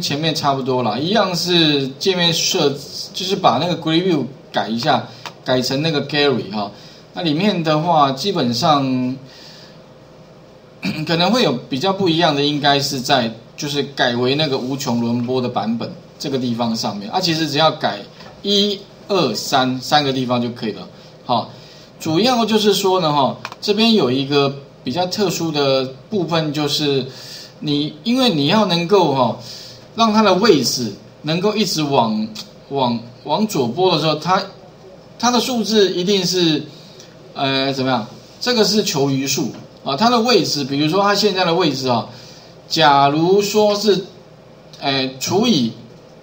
前面差不多啦，一样是界面设置，就是把那个 GridView 改一下，改成那个 Gallery 哈。那里面的话，基本上可能会有比较不一样的，应该是在就是改为那个无穷轮播的版本这个地方上面啊。其实只要改1、2、3三个地方就可以了。好，主要就是说呢哈，这边有一个比较特殊的部分，就是因为你要能够哈。 让它的位置能够一直往左拨的时候，它的数字一定是怎么样？这个是求余数啊，它的位置，比如说它现在的位置啊，假如说是除以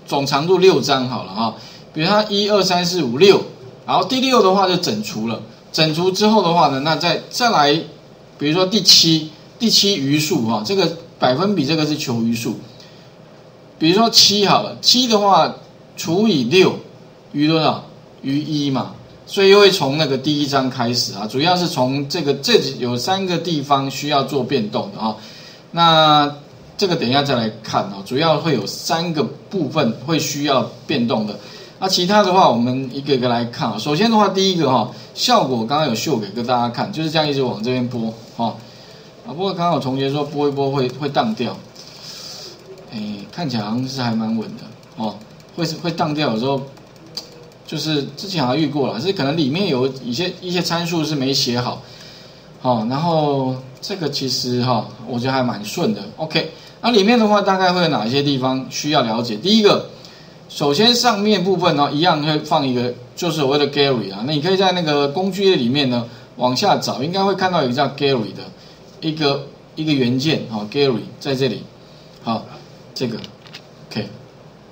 总长度6张好了啊，比如它1、2、3、4、5、6，然后第6的话就整除了，整除之后的话呢，那再来，比如说第七余数啊，这个百分比这个是求余数。 比如说7好了，7的话除以6余多少？余1嘛，所以又会从那个第1张开始啊，主要是从这有3个地方需要做变动的啊、哦。那这个等一下再来看哦，主要会有3个部分会需要变动的。那、啊、其他的话我们一个一个来看啊、哦。首先的话，第一个哈、哦、效果刚刚有秀给大家看，就是这样一直往这边播哦。啊，不过刚刚有同学说播一播会荡掉。 看起来好像是还蛮稳的哦，会荡掉，有时候就是之前好像遇过了，是可能里面有一些参数是没写好，好、哦，然后这个其实哈、哦，我觉得还蛮顺的。OK， 那里面的话大概会有哪些地方需要了解？第一个，首先上面部分呢，一样会放一个就是所谓的 Gallery 啊，那你可以在那个工具页里面呢往下找，应该会看到有个叫 Gallery 的一个元件啊、哦、，Gallery 在这里，好、哦。 这个 ，OK，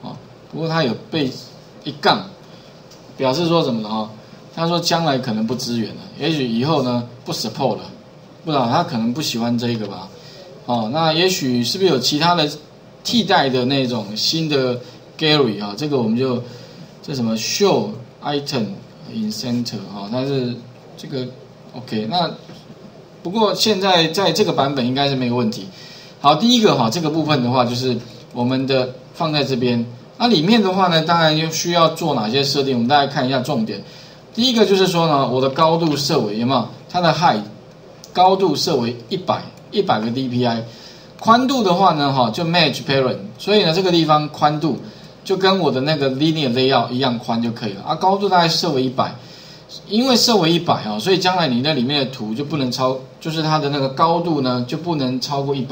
好、哦，不过它有被一杠，表示说什么呢？哈、哦，他说将来可能不支援了，也许以后呢不 support 了，不知道他可能不喜欢这个吧。哦，那也许是不是有其他的替代的那种新的 gallery 啊、哦？这个我们就这什么 show item in center 哦，但是这个 OK， 那不过现在在这个版本应该是没有问题。好，第一个哈、哦，这个部分的话就是。 我们的放在这边，那里面的话呢，当然又需要做哪些设定？我们大概看一下重点。第一个就是说呢，我的高度设为有没有？它的 height 高度设为100个 DPI， 宽度的话呢，哈就 match parent， 所以呢这个地方宽度就跟我的那个 linear layout 一样宽就可以了。啊，高度大概设为100，因为设为100哦，所以将来你那里面的图就不能超，就是它的那个高度呢就不能超过100，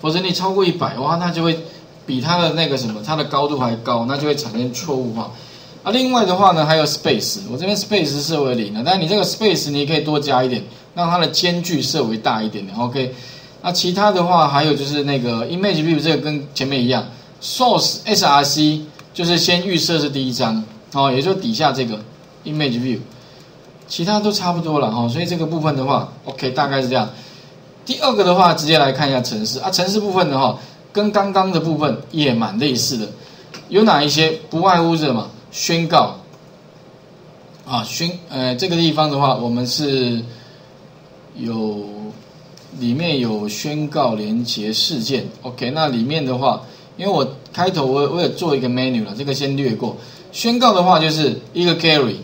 否则你超过100哇，那就会。 比它的那个什么，它的高度还高，那就会产生错误哈。啊，另外的话呢，还有 space， 我这边 space 设为0的，但你这个 space 你可以多加一点，让它的间距设为大一点的 OK， 那其他的话还有就是那个 ImageView 这个跟前面一样 ，source src 就是先预设是第1张哦，也就底下这个 ImageView， 其他都差不多了哈、哦。所以这个部分的话 ，OK 大概是这样。第二个的话，直接来看一下程式啊，程式部分的话。 跟刚刚的部分也蛮类似的，有哪一些不外乎是什么？宣告啊，这个地方的话，我们是有里面有宣告连结事件。OK， 那里面的话，因为我开头我有做一个 menu 了，这个先略过。宣告的话就是一个 gallery，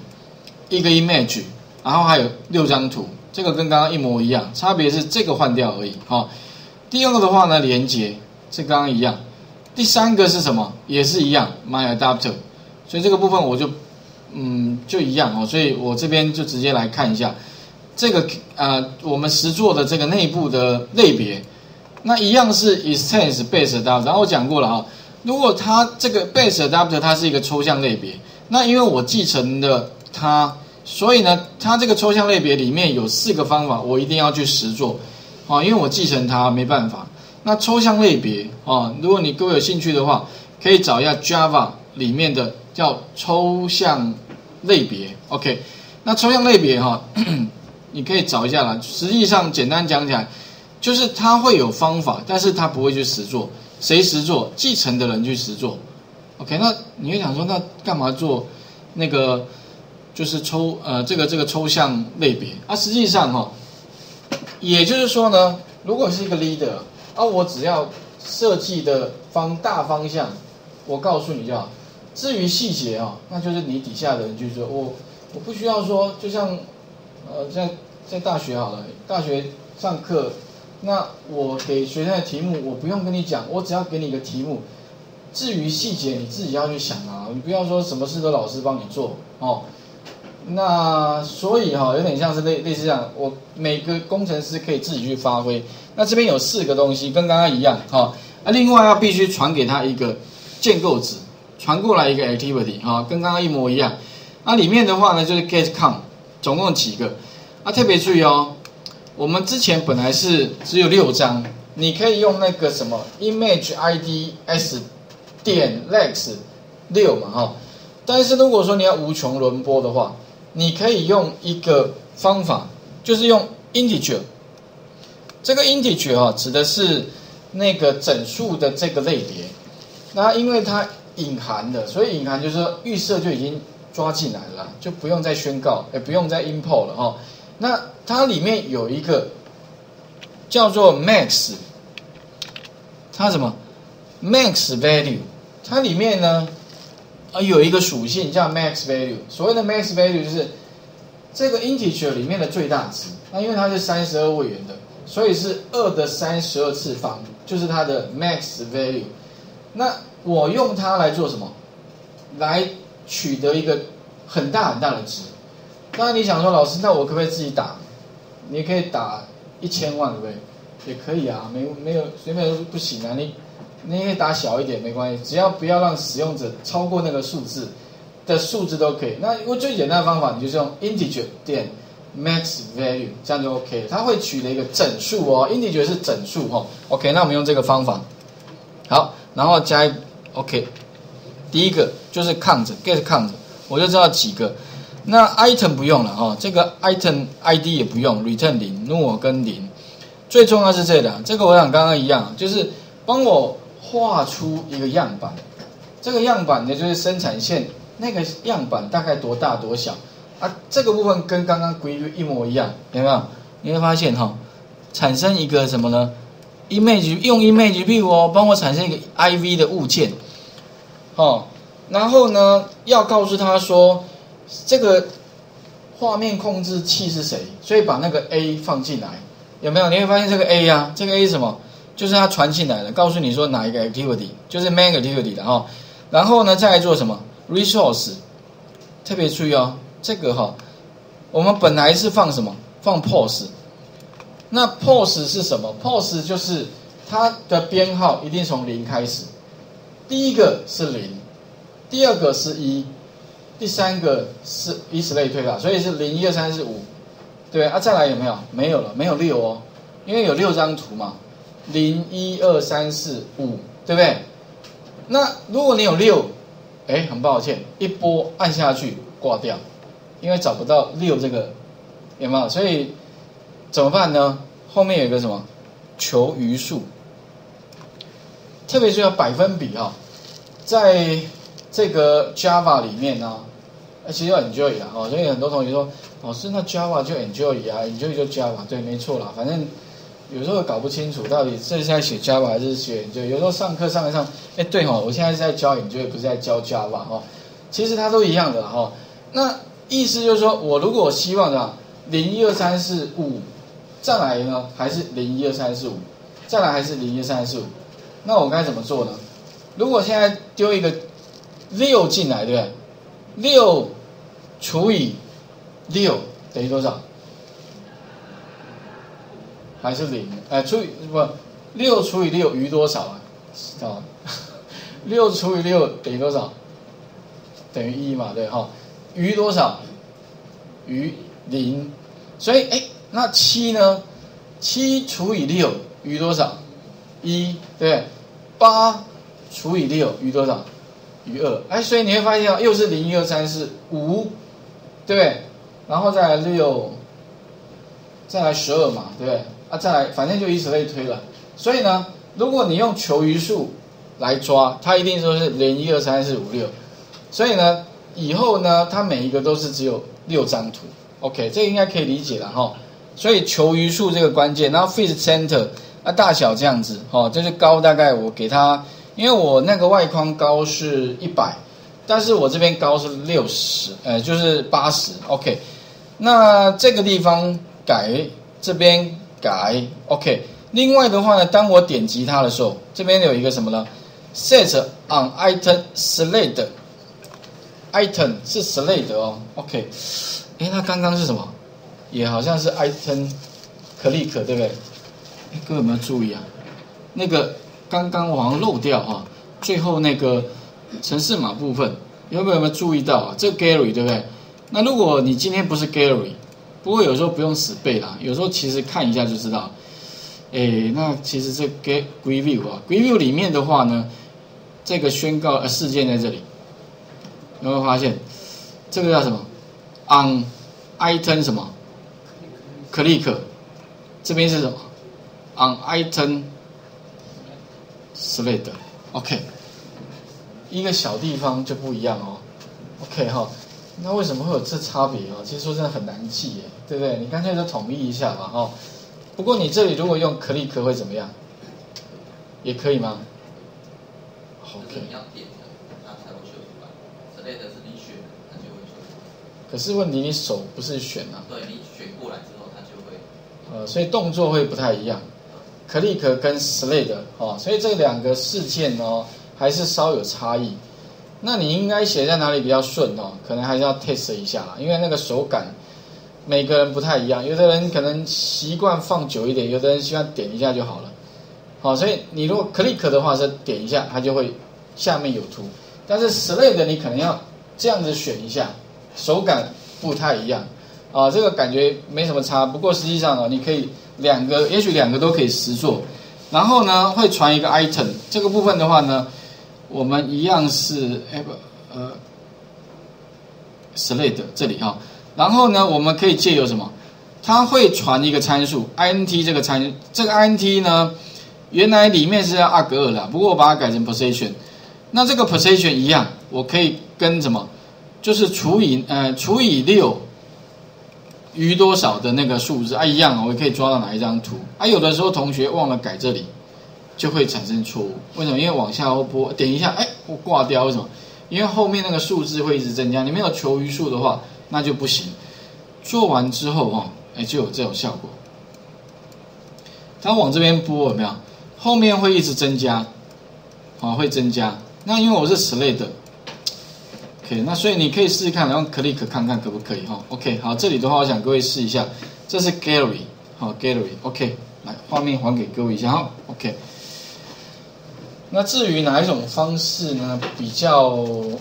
一个 image， 然后还有6张图，这个跟刚刚一模一样，差别是这个换掉而已。好、哦，第二个的话呢，连结。 这刚刚一样，第3个是什么？也是一样 ，My Adapter， 所以这个部分我就，就一样哦，所以我这边就直接来看一下这个我们实做的这个内部的类别，那一样是 Extends Base Adapter， 然后我讲过了啊、哦，如果它这个 Base Adapter 它是一个抽象类别，那因为我继承了它，所以呢，它这个抽象类别里面有4个方法，我一定要去实做，哦，因为我继承它没办法。 那抽象类别啊、哦，如果你各位有兴趣的话，可以找一下 Java 里面的叫抽象类别。OK， 那抽象类别哈、哦，你可以找一下啦。实际上，简单讲起来，就是它会有方法，但是它不会去实做。谁实做？继承的人去实做。OK， 那你会想说，那干嘛做那个就是这个抽象类别？啊，实际上哈、哦，也就是说呢，如果是一个 leader。 啊，我只要设计的大方向，我告诉你就好。至于细节啊、那就是你底下的人去说，我不需要说，就像在大学好了，大学上课，那我给学生的题目我不用跟你讲，我只要给你一个题目。至于细节你自己要去想啊，你不要说什么事都老师帮你做哦。那所以有点像是类似这样，我每个工程师可以自己去发挥。那这边有4个东西跟刚刚一样另外要必须传给他一个建构值，传过来一个 activity 跟刚刚一模一样。那里面的话呢就是 getCount， 总共几个。特别注意我们之前本来是只有6张，你可以用那个什么 ImageIDS.Lex6 嘛但是如果说你要无穷轮播的话，你可以用一个方法，就是用 Integer。这个 Integer 指的是那个整数的这个类别。那因为它隐含的，所以隐含就是说预设就已经抓进来了，就不用再宣告，也不用再 import 了那它里面有一个叫做 max， 它什么 max value， 它里面呢。有一个属性叫 max value， 所谓的 max value 就是这个 integer 里面的最大值。那因为它是32位元的，所以是2的32次方，就是它的 max value。那我用它来做什么？来取得一个很大很大的值。当然你想说，老师，那我可不可以自己打？你可以打1000万，对不对？也可以啊，没有随便不行啊，你可以打小一点没关系，只要不要让使用者超过那个数字的数字都可以。那我最简单的方法，你就是用 integer 点 max value， 这样就 OK。它会取了一个整数，integer 是整数OK， 那我们用这个方法，好，然后加 OK。第一个就是get count， 我就知道几个。那 item 不用了这个 item ID 也不用 ，return 0 null 跟0。最重要是这个，我想刚刚一样，就是帮我画出一个样板，这个样板呢就是生产线，那个样板大概多大多小啊？这个部分跟刚刚GridView一模一样，有没有？你会发现产生一个什么呢 ？Image 用 ImageView 帮我产生一个 IV 的物件然后呢要告诉他说这个画面控制器是谁，所以把那个 A 放进来，有没有？你会发现这个 A 这个 A 是什么？就是它传进来了，告诉你说哪一个 activity， 就是 main activity 的然后呢，再来做什么 resource， 特别注意这个我们本来是放什么？放 pos。那 pos 是什么 ？pos 就是它的编号一定从0开始，第一个是0，第二个是1，第三个是以此类推啦，所以是0、1、2、3、4、5，对啊，再来有没有？没有了，没有6因为有6张图嘛。0、1、2、3、4、5，对不对？那如果你有6，很抱歉，一波按下去挂掉，因为找不到6这个，有没有？所以怎么办呢？后面有一个什么求余数，特别是要%比在这个 Java 里面其实要 enjoy 所以很多同学说，老师，那 Java 就 enjoy enjoy 就 Java， 对，没错啦，反正。有时候搞不清楚到底这是在写 Java 还是写 Integer， 有时候上课上一上，对我现在是在教 Integer， 不是在教 Java 其实它都一样的那意思就是说，我如果希望的0、1、2、3、4、5，再来呢还是0、1、2、3、4、5，再来还是0、1、2、3、4、5，那我该怎么做呢？如果现在丢一个6进来，对不对？6×6等于多少？还是0，除以不6×6余多少啊？6×6等于多少？等于1嘛，对余多少？余0，所以那7呢？7×6余多少？1，对。8×6余多少？余2。所以你会发现又是0、1、2、3、4、5，对不对？然后再来6，再来12嘛，对不对？再来，反正就以此类推了。所以呢，如果你用求余数来抓，它一定说是0、1、2、3、4、5、6。所以呢，以后呢，它每一个都是只有6张图。OK， 这应该可以理解了所以求余数这个关键，然后 fit center，啊，大小这样子哦，就是高大概我给它，因为我那个外框高是100，但是我这边高是60，就是80。OK， 那这个地方改，这边改。OK， 另外的话呢，当我点击它的时候，这边有一个什么呢 ？Set on item select。item 是 select 哦 ，OK， 哎，那刚刚是什么？也好像是 item click 对不对？各位有没有注意啊？那个刚刚我好像漏掉哈、啊，最后那个程式码部分有没有注意到啊？这 Gallery 对不对？那如果你今天不是 Gallery， 不过有时候不用死背啦，有时候其实看一下就知道。哎，那其实这 GridView 啊 ，GridView 里面的话呢，这个宣告事件在这里。 有没有发现，这个叫什么 ？on item 什么 ？click， 这边是什么 ？on item select。OK， 一个小地方就不一样哦。OK 哈、哦，那为什么会有这差别哦？其实说真的很难记耶，对不对？你干脆就统一一下吧哈、哦。不过你这里如果用 click 会怎么样？也可以吗 ？OK。 可是问题，你手不是选啊？对，你选过来之后，它就会所以动作会不太一样。click 跟 select 哦，所以这两个事件哦，还是稍有差异。那你应该写在哪里比较顺哦？可能还是要 test 一下啦，因为那个手感每个人不太一样，有的人可能习惯放久一点，有的人习惯点一下就好了。好、哦，所以你如果 click 的话是点一下，它就会下面有图，但是 select 你可能要这样子选一下。 手感不太一样啊，这个感觉没什么差。不过实际上呢、啊，你可以两个，也许两个都可以实做。然后呢，会传一个 item 这个部分的话呢，我们一样是select 这里啊。然后呢，我们可以借由什么？它会传一个参数 int 这个参数，这个 int 呢，原来里面是2 啦，不过我把它改成 position。那这个 position 一样，我可以跟什么？ 就是除以6余多少的那个数字啊，一样、哦、我可以抓到哪一张图啊？有的时候同学忘了改这里，就会产生错误。为什么？因为往下拨点一下，哎，我挂掉。为什么？因为后面那个数字会一直增加。你没有求余数的话，那就不行。做完之后哦，哎，就有这种效果。它往这边拨有没有？后面会一直增加，啊，会增加。那因为我是 select。 OK， 那所以你可以试试看，然后 click 看看可不可以哈、哦。OK， 好，这里的话我想各位试一下，这是 Gallery， 好 Gallery， OK， 来画面还给各位一下哈、哦。OK， 那至于哪一种方式呢比较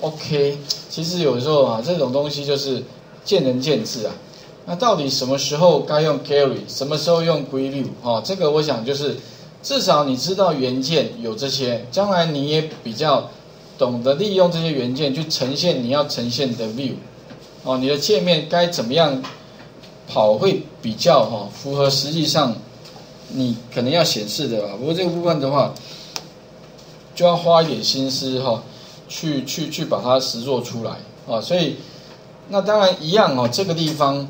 OK， 其实有时候啊这种东西就是见仁见智啊。那到底什么时候该用 Gallery， 什么时候用 GridView 哈、哦？这个我想就是至少你知道元件有这些，将来你也比较。 懂得利用这些元件去呈现你要呈现的 view， 哦，你的界面该怎么样跑会比较哈、哦、符合实际上你可能要显示的吧。不过这个部分的话，就要花一点心思哈、哦，去把它实作出来啊、哦。所以那当然一样哦，这个地方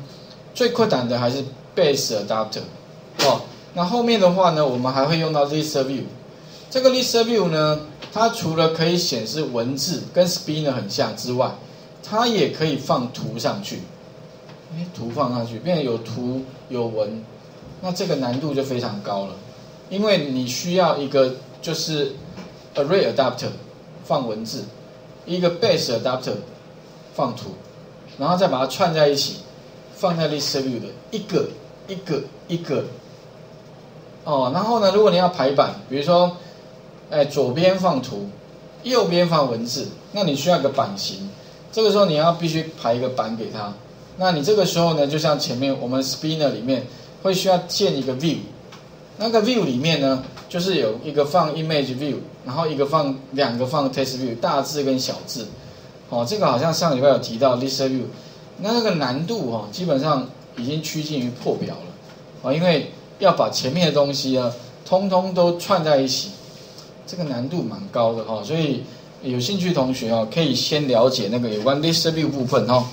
最困难的还是 Base Adapter 哦。那后面的话呢，我们还会用到 ListView， 这个 ListView 呢。 它除了可以显示文字，跟 Spinner 很像之外，它也可以放图上去。哎，图放上去，变成有图有文，那这个难度就非常高了，因为你需要一个就是 Array Adapter 放文字，一个 Base Adapter 放图，然后再把它串在一起，放在 ListView 的一个。哦，然后呢，如果你要排版，比如说。 哎，左边放图，右边放文字，那你需要一个版型。这个时候你要必须排一个版给它。那你这个时候呢，就像前面我们 Spinner 里面会需要建一个 view， 那个 view 里面呢，就是有一个放 ImageView， 然后两个放 TextView， 大字跟小字。哦，这个好像上礼拜有提到 ListView， 那个难度哦，基本上已经趋近于破表了。哦，因为要把前面的东西呢，通通都串在一起。 这个难度蛮高的哈、哦，所以有兴趣同学哦，可以先了解那个有关 ListView 部分哦。